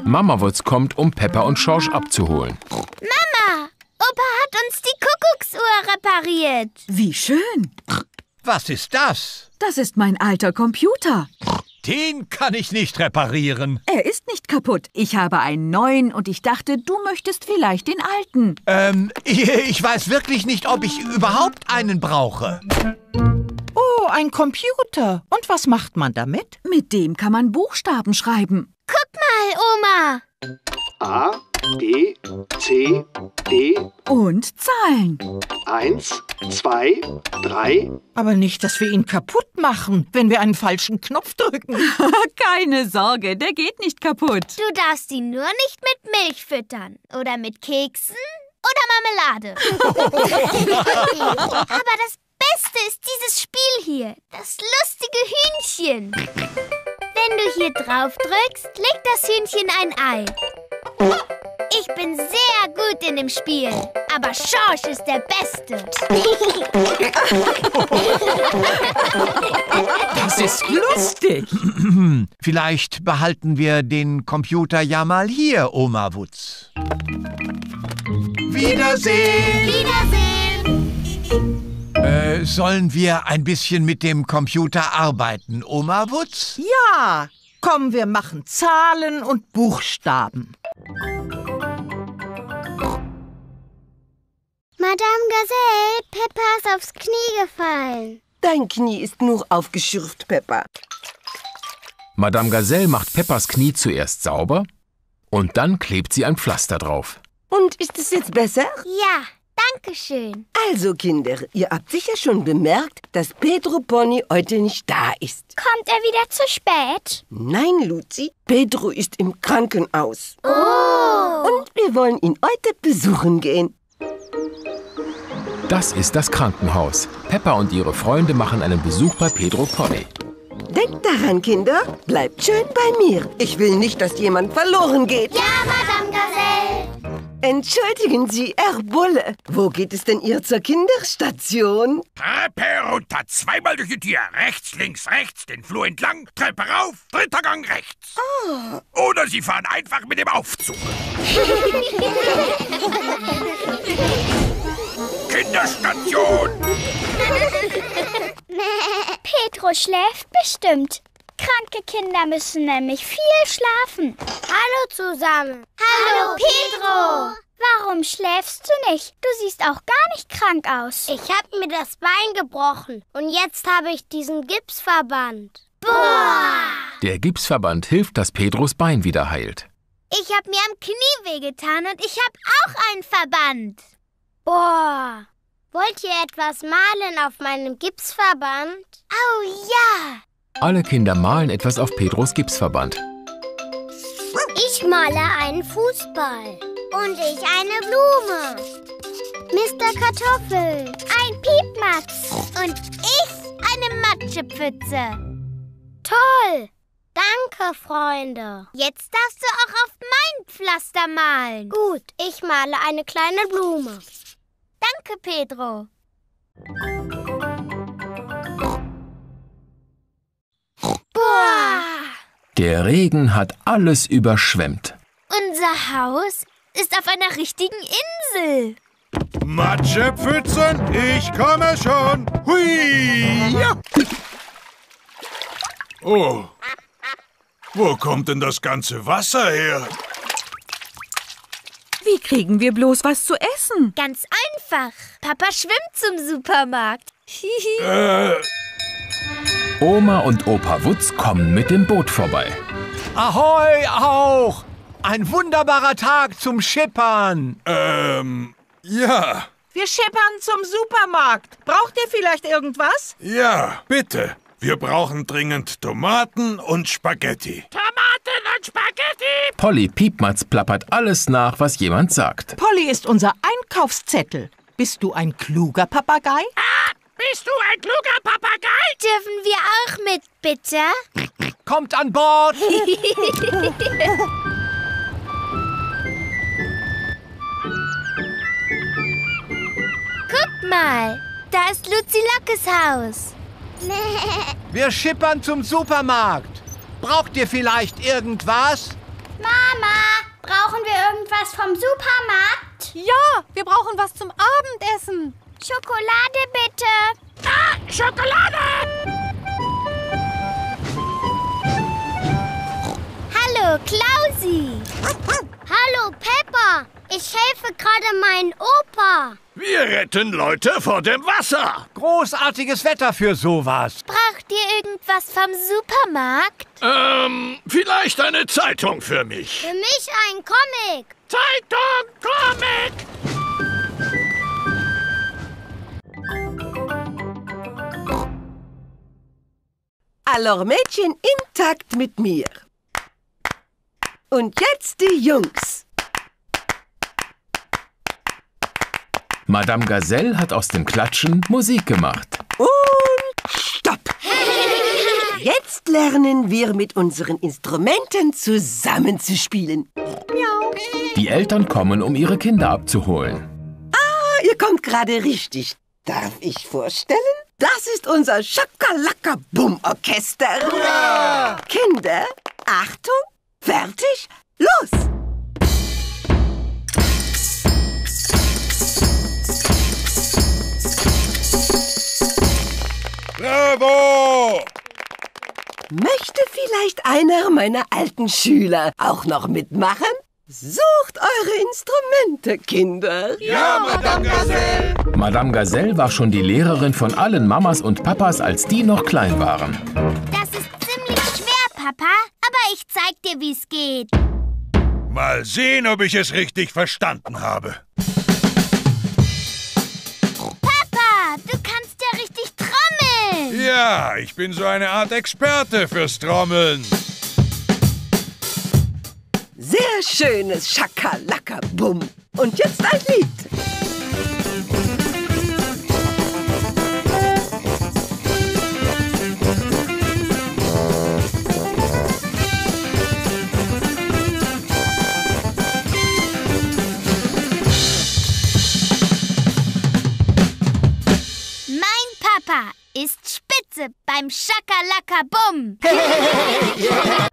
Mama Wutz kommt, um Peppa und Schorsch abzuholen. Mama, Opa hat uns die Kuckucksuhr repariert. Wie schön. Was ist das? Das ist mein alter Computer. Den kann ich nicht reparieren. Er ist nicht kaputt. Ich habe einen neuen und ich dachte, du möchtest vielleicht den alten. Ich weiß wirklich nicht, ob ich überhaupt einen brauche. Oh, ein Computer. Und was macht man damit? Mit dem kann man Buchstaben schreiben. Guck mal, Oma. A, B, C, D. Und Zahlen. 1, 2, 3. Aber nicht, dass wir ihn kaputt machen, wenn wir einen falschen Knopf drücken. Keine Sorge, der geht nicht kaputt. Du darfst ihn nur nicht mit Milch füttern oder mit Keksen oder Marmelade. Aber das Beste ist dieses Spiel hier, das lustige Hühnchen. Wenn du hier drauf drückst, legt das Hühnchen ein Ei. Ich bin sehr gut in dem Spiel, aber Schorsch ist der Beste. Das ist lustig. Vielleicht behalten wir den Computer ja mal hier, Oma Wutz. Wiedersehen! Wiedersehen! Sollen wir ein bisschen mit dem Computer arbeiten, Oma Wutz? Ja, komm, wir machen Zahlen und Buchstaben. Madame Gazelle, Peppa ist aufs Knie gefallen. Dein Knie ist nur aufgeschürft, Peppa. Madame Gazelle macht Peppas Knie zuerst sauber und dann klebt sie ein Pflaster drauf. Und ist es jetzt besser? Ja. Dankeschön. Also, Kinder, ihr habt sicher schon bemerkt, dass Pedro Pony heute nicht da ist. Kommt er wieder zu spät? Nein, Luzi. Pedro ist im Krankenhaus. Oh! Und wir wollen ihn heute besuchen gehen. Das ist das Krankenhaus. Peppa und ihre Freunde machen einen Besuch bei Pedro Pony. Denkt daran, Kinder. Bleibt schön bei mir. Ich will nicht, dass jemand verloren geht. Ja, Madame Gazelle. Entschuldigen Sie, Herr Bulle. Wo geht es denn ihr zur Kinderstation? Treppe runter, zweimal durch die Tür. Rechts, links, rechts, den Flur entlang, Treppe rauf, dritter Gang rechts. Oh. Oder Sie fahren einfach mit dem Aufzug. Kinderstation! Pedro schläft bestimmt. Kranke Kinder müssen nämlich viel schlafen. Hallo zusammen. Hallo, Pedro. Warum schläfst du nicht? Du siehst auch gar nicht krank aus. Ich habe mir das Bein gebrochen und jetzt habe ich diesen Gipsverband. Boah! Der Gipsverband hilft, dass Pedros Bein wieder heilt. Ich habe mir am Knie wehgetan und ich habe auch einen Verband. Boah! Wollt ihr etwas malen auf meinem Gipsverband? Oh ja! Alle Kinder malen etwas auf Pedros Gipsverband. Ich male einen Fußball. Und ich eine Blume. Mr. Kartoffel. Ein Piepmatz. Und ich eine Matschepfütze. Toll. Danke, Freunde. Jetzt darfst du auch auf mein Pflaster malen. Gut, ich male eine kleine Blume. Danke, Pedro. Boah! Der Regen hat alles überschwemmt. Unser Haus ist auf einer richtigen Insel. Matschepfützen, ich komme schon. Hui! Ja. Oh, wo kommt denn das ganze Wasser her? Wie kriegen wir bloß was zu essen? Ganz einfach. Papa schwimmt zum Supermarkt. Oma und Opa Wutz kommen mit dem Boot vorbei. Ahoi auch! Ein wunderbarer Tag zum Schippern. Ja. Wir schippern zum Supermarkt. Braucht ihr vielleicht irgendwas? Ja, bitte. Wir brauchen dringend Tomaten und Spaghetti. Tomaten und Spaghetti! Polly Piepmatz plappert alles nach, was jemand sagt. Polly ist unser Einkaufszettel. Bist du ein kluger Papagei? Ah! Bist du ein kluger Papagei? Dürfen wir auch mit, bitte? Kommt an Bord! Guck mal, da ist Luzilockes Haus. Wir schippern zum Supermarkt. Braucht ihr vielleicht irgendwas? Mama, brauchen wir irgendwas vom Supermarkt? Ja, wir brauchen was zum Abendessen. Schokolade, bitte. Ah, Schokolade! Hallo, Klausi. Hallo, Peppa. Ich helfe gerade meinen Opa. Wir retten Leute vor dem Wasser. Großartiges Wetter für sowas. Braucht ihr irgendwas vom Supermarkt? Vielleicht eine Zeitung für mich. Für mich ein Comic. Zeitung, Comic! Allor Mädchen intakt mit mir. Und jetzt die Jungs. Madame Gazelle hat aus dem Klatschen Musik gemacht. Und stopp! Jetzt lernen wir mit unseren Instrumenten zusammenzuspielen. Die Eltern kommen, um ihre Kinder abzuholen. Ah, ihr kommt gerade richtig. Darf ich vorstellen? Das ist unser Schakalaka-Bum-Orchester. Ja! Kinder, Achtung, fertig, los! Bravo! Möchte vielleicht einer meiner alten Schüler auch noch mitmachen? Sucht eure Instrumente, Kinder. Ja, Madame Gazelle. Madame Gazelle war schon die Lehrerin von allen Mamas und Papas, als die noch klein waren. Das ist ziemlich schwer, Papa, aber ich zeig dir, wie es geht. Mal sehen, ob ich es richtig verstanden habe. Papa, du kannst ja richtig trommeln. Ja, ich bin so eine Art Experte fürs Trommeln. Sehr schönes Schakalaka-Bum. Und jetzt ein Lied. Mein Papa ist spitze beim Schakalaka-Bum. Ja.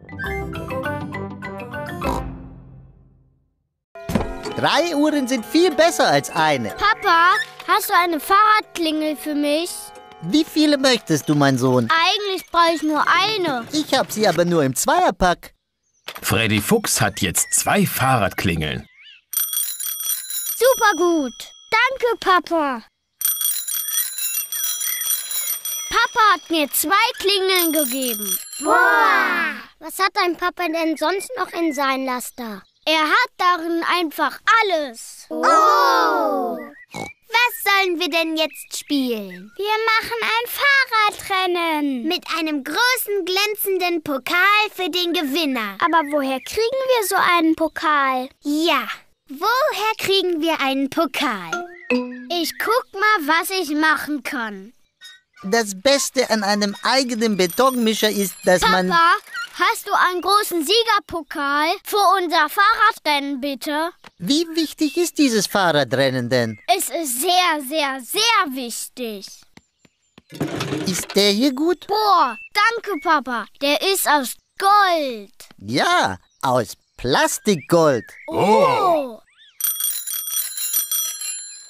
3 Uhren sind viel besser als eine. Papa, hast du eine Fahrradklingel für mich? Wie viele möchtest du, mein Sohn? Eigentlich brauche ich nur eine. Ich habe sie aber nur im Zweierpack. Freddy Fuchs hat jetzt 2 Fahrradklingeln. Super gut. Danke, Papa. Papa hat mir 2 Klingeln gegeben. Boah! Was hat dein Papa denn sonst noch in sein Laster? Er hat darin einfach alles. Oh! Was sollen wir denn jetzt spielen? Wir machen ein Fahrradrennen. Mit einem großen, glänzenden Pokal für den Gewinner. Aber woher kriegen wir so einen Pokal? Ja, Woher kriegen wir einen Pokal? Ich guck mal, was ich machen kann. Das Beste an einem eigenen Betonmischer ist, dass man... Papa, hast du einen großen Siegerpokal für unser Fahrradrennen, bitte? Wie wichtig ist dieses Fahrradrennen denn? Es ist sehr, sehr, sehr wichtig. Ist der hier gut? Boah, danke, Papa. Der ist aus Gold. Ja, aus Plastikgold. Oh!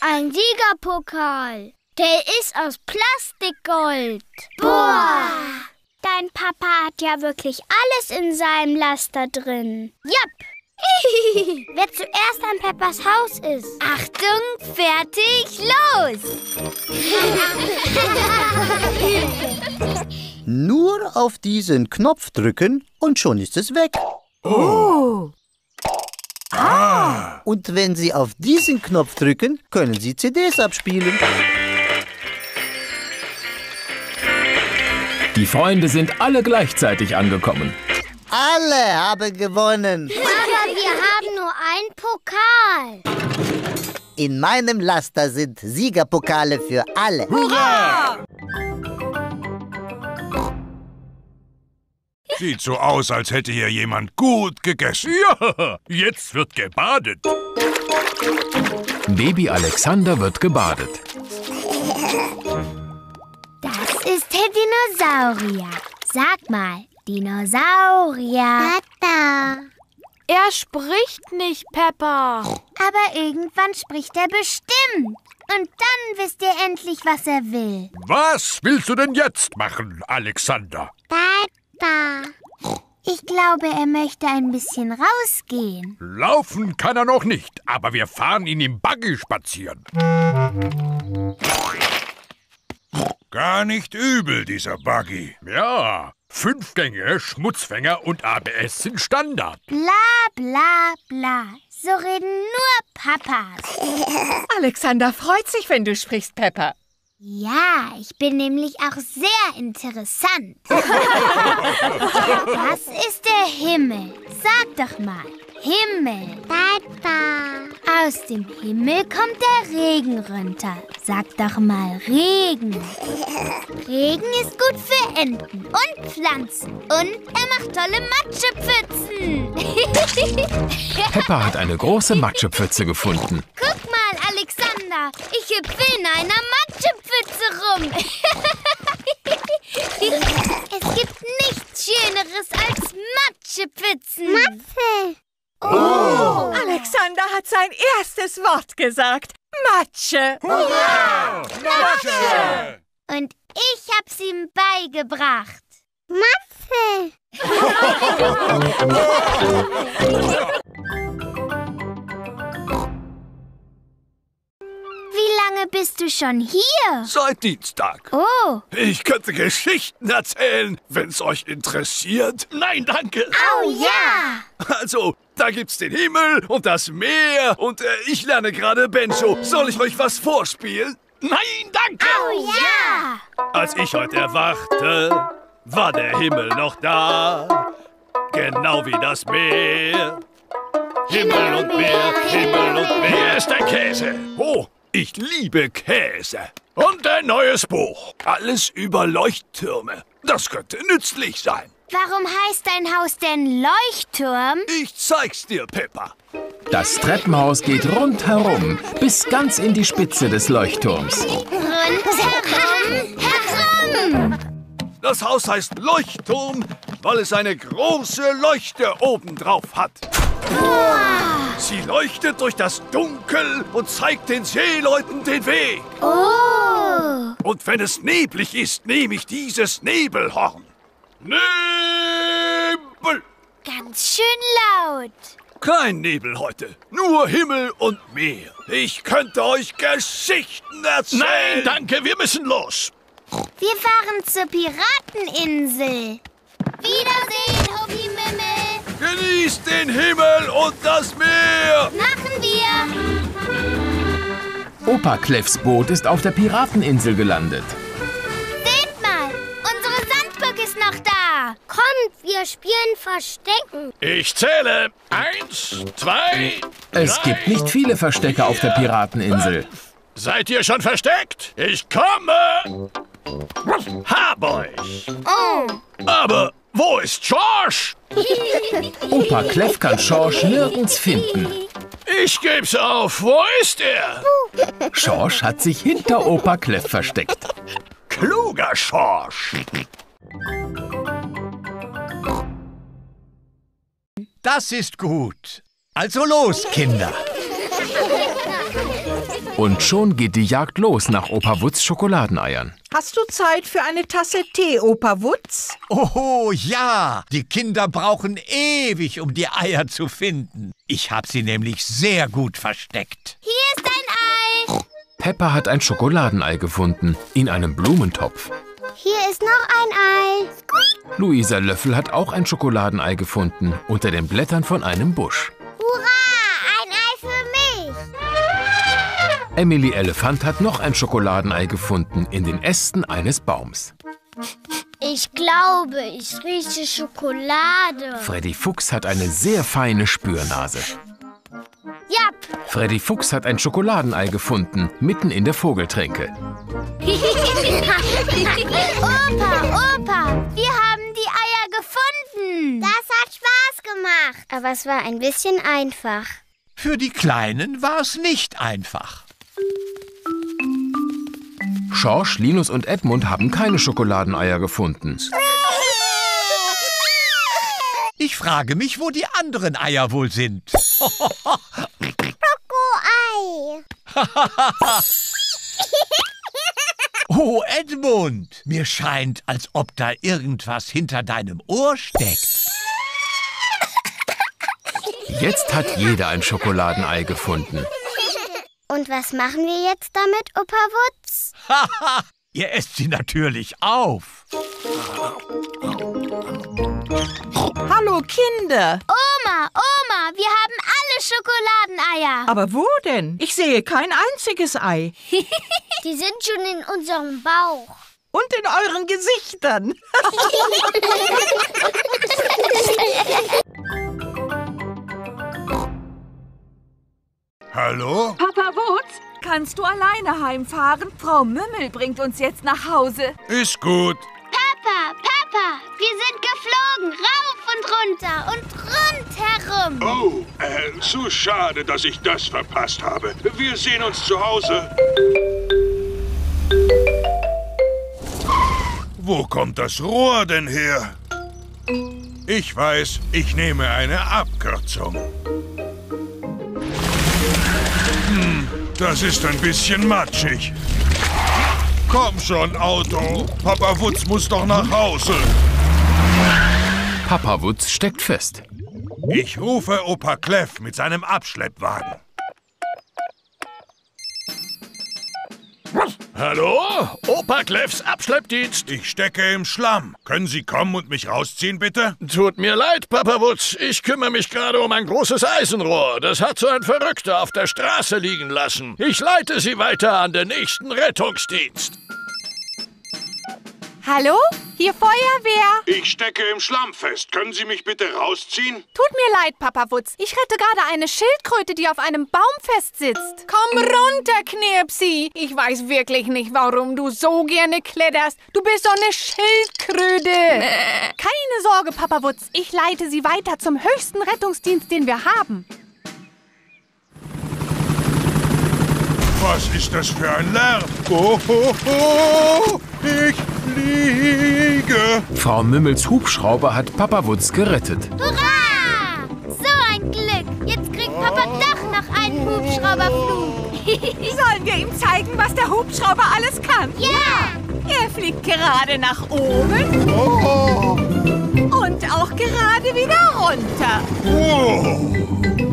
Ein Siegerpokal. Der ist aus Plastikgold. Boah! Dein Papa hat ja wirklich alles in seinem Laster drin. Jupp! Wer zuerst an Peppas Haus ist. Achtung, fertig, los! Nur auf diesen Knopf drücken und schon ist es weg. Oh! Ah! Und wenn Sie auf diesen Knopf drücken, können Sie CDs abspielen. Die Freunde sind alle gleichzeitig angekommen. Alle haben gewonnen. Aber wir haben nur einen Pokal. In meinem Laster sind Siegerpokale für alle. Hurra! Sieht so aus, als hätte hier jemand gut gegessen. Ja, jetzt wird gebadet. Baby Alexander wird gebadet. Das ist der Dinosaurier. Sag mal, Dinosaurier. Papa. Er spricht nicht, Peppa. Aber irgendwann spricht er bestimmt. Und dann wisst ihr endlich, was er will. Was willst du denn jetzt machen, Alexander? Papa. Ich glaube, er möchte ein bisschen rausgehen. Laufen kann er noch nicht, aber wir fahren ihn im Buggy spazieren. Gar nicht übel, dieser Buggy. Ja, 5 Gänge, Schmutzfänger und ABS sind Standard. Bla, bla, bla. So reden nur Papas. Alexander freut sich, wenn du sprichst, Peppa. Ja, ich bin nämlich auch sehr interessant. Das ist der Himmel. Sag doch mal, Himmel. Papa. Aus dem Himmel kommt der Regen runter. Sag doch mal, Regen. Regen ist gut für Enten und Pflanzen. Und er macht tolle Matschepfützen. Peppa hat eine große Matschepfütze gefunden. Guck mal, Alexander, ich hüpfe in einer Matschepfütze rum. Es gibt nichts Schöneres als Matschepfützen. Matze. Oh! Alexander hat sein erstes Wort gesagt. Matsche. Hurra! Matsche! Und ich hab's ihm beigebracht. Matze. Wie lange bist du schon hier? Seit Dienstag. Oh. Ich könnte Geschichten erzählen, wenn's euch interessiert. Nein, danke. Oh ja. Also, da gibt's den Himmel und das Meer und ich lerne gerade Benjo. Soll ich euch was vorspielen? Nein, danke. Oh ja. Als ich heute erwachte, war der Himmel noch da. Genau wie das Meer. Himmel und Meer, Himmel und Meer. Hier ist der Käse. Oh. Ich liebe Käse. Und ein neues Buch. Alles über Leuchttürme. Das könnte nützlich sein. Warum heißt dein Haus denn Leuchtturm? Ich zeig's dir, Peppa. Das Treppenhaus geht rundherum, bis ganz in die Spitze des Leuchtturms. Rundherum, herum. Das Haus heißt Leuchtturm, weil es eine große Leuchte obendrauf hat. Wow. Sie leuchtet durch das Dunkel und zeigt den Seeleuten den Weg. Oh! Und wenn es neblig ist, nehme ich dieses Nebelhorn. Nebel! Ganz schön laut. Kein Nebel heute, nur Himmel und Meer. Ich könnte euch Geschichten erzählen. Nein, danke, wir müssen los. Wir fahren zur Pirateninsel. Wiedersehen, Hobby Mimmel. Genießt den Himmel und das Meer! Machen wir! Opa Cleffs Boot ist auf der Pirateninsel gelandet. Seht mal, unsere Sandburg ist noch da. Kommt, wir wir spielen Verstecken. Ich zähle. 1, 2, 3. Es gibt nicht viele Verstecke auf der Pirateninsel. 5. Seid ihr schon versteckt? Ich komme! Hab euch! Oh! Aber wo ist Schorsch? Opa Kleff kann Schorsch nirgends finden. Ich geb's auf. Wo ist er? Schorsch hat sich hinter Opa Kleff versteckt. Kluger Schorsch! Das ist gut. Also los, Kinder! Und schon geht die Jagd los nach Opa Wutz' Schokoladeneiern. Hast du Zeit für eine Tasse Tee, Opa Wutz? Oh ja, die Kinder brauchen ewig, um die Eier zu finden. Ich habe sie nämlich sehr gut versteckt. Hier ist ein Ei. Peppa hat ein Schokoladenei gefunden, in einem Blumentopf. Hier ist noch ein Ei. Squeak. Luisa Löffel hat auch ein Schokoladenei gefunden, unter den Blättern von einem Busch. Emily Elefant hat noch ein Schokoladenei gefunden in den Ästen eines Baums. Ich glaube, ich rieche Schokolade. Freddy Fuchs hat eine sehr feine Spürnase. Yep. Freddy Fuchs hat ein Schokoladenei gefunden, mitten in der Vogeltränke. Opa, wir haben die Eier gefunden. Das hat Spaß gemacht. Aber es war ein bisschen einfach. Für die Kleinen war es nicht einfach. Schorsch, Linus und Edmund haben keine Schokoladeneier gefunden. Ich frage mich, wo die anderen Eier wohl sind. Schoko-Ei. Oh, Edmund, mir scheint, als ob da irgendwas hinter deinem Ohr steckt. Jetzt hat jeder ein Schokoladenei gefunden. Und was machen wir jetzt damit, Opa Wutz? Haha, ihr esst sie natürlich auf. Hallo Kinder. Oma, wir haben alle Schokoladeneier. Aber wo denn? Ich sehe kein einziges Ei. Die sind schon in unserem Bauch. Und in euren Gesichtern. Hallo? Papa Wutz, kannst du alleine heimfahren? Frau Mümmel bringt uns jetzt nach Hause. Ist gut. Papa, wir sind geflogen, rauf und runter und rundherum. Oh, so schade, dass ich das verpasst habe. Wir sehen uns zu Hause. Wo kommt das Rohr denn her? Ich weiß, ich nehme eine Abkürzung. Das ist ein bisschen matschig. Komm schon, Auto. Papa Wutz muss doch nach Hause. Papa Wutz steckt fest. Ich rufe Opa Kleff mit seinem Abschleppwagen. Hallo? Opa Kleffs Abschleppdienst. Ich stecke im Schlamm. Können Sie kommen und mich rausziehen, bitte? Tut mir leid, Papa Wutz. Ich kümmere mich gerade um ein großes Eisenrohr. Das hat so ein Verrückter auf der Straße liegen lassen. Ich leite Sie weiter an den nächsten Rettungsdienst. Hallo? Hier Feuerwehr. Ich stecke im Schlamm fest. Können Sie mich bitte rausziehen? Tut mir leid, Papa Wutz. Ich rette gerade eine Schildkröte, die auf einem Baum festsitzt. Komm runter, Knirpsi. Ich weiß wirklich nicht, warum du so gerne kletterst. Du bist so eine Schildkröte. Keine Sorge, Papa Wutz. Ich leite Sie weiter zum höchsten Rettungsdienst, den wir haben. Was ist das für ein Lärm? Oh, ich fliege. Frau Mümmels Hubschrauber hat Papa Wutz gerettet. Hurra! So ein Glück. Jetzt kriegt Papa doch noch einen Hubschrauberflug. Sollen wir ihm zeigen, was der Hubschrauber alles kann? Ja! Er fliegt gerade nach oben. Und auch gerade wieder runter. Oh.